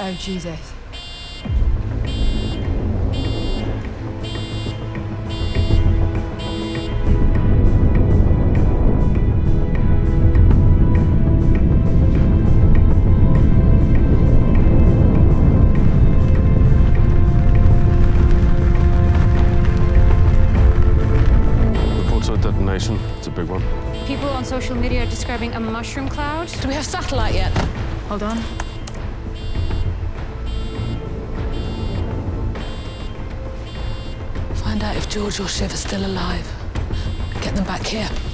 Oh, Jesus. It's a big one. People on social media are describing a mushroom cloud. Do we have satellite yet? Hold on. Find out if George or Shiv are still alive. Get them back here.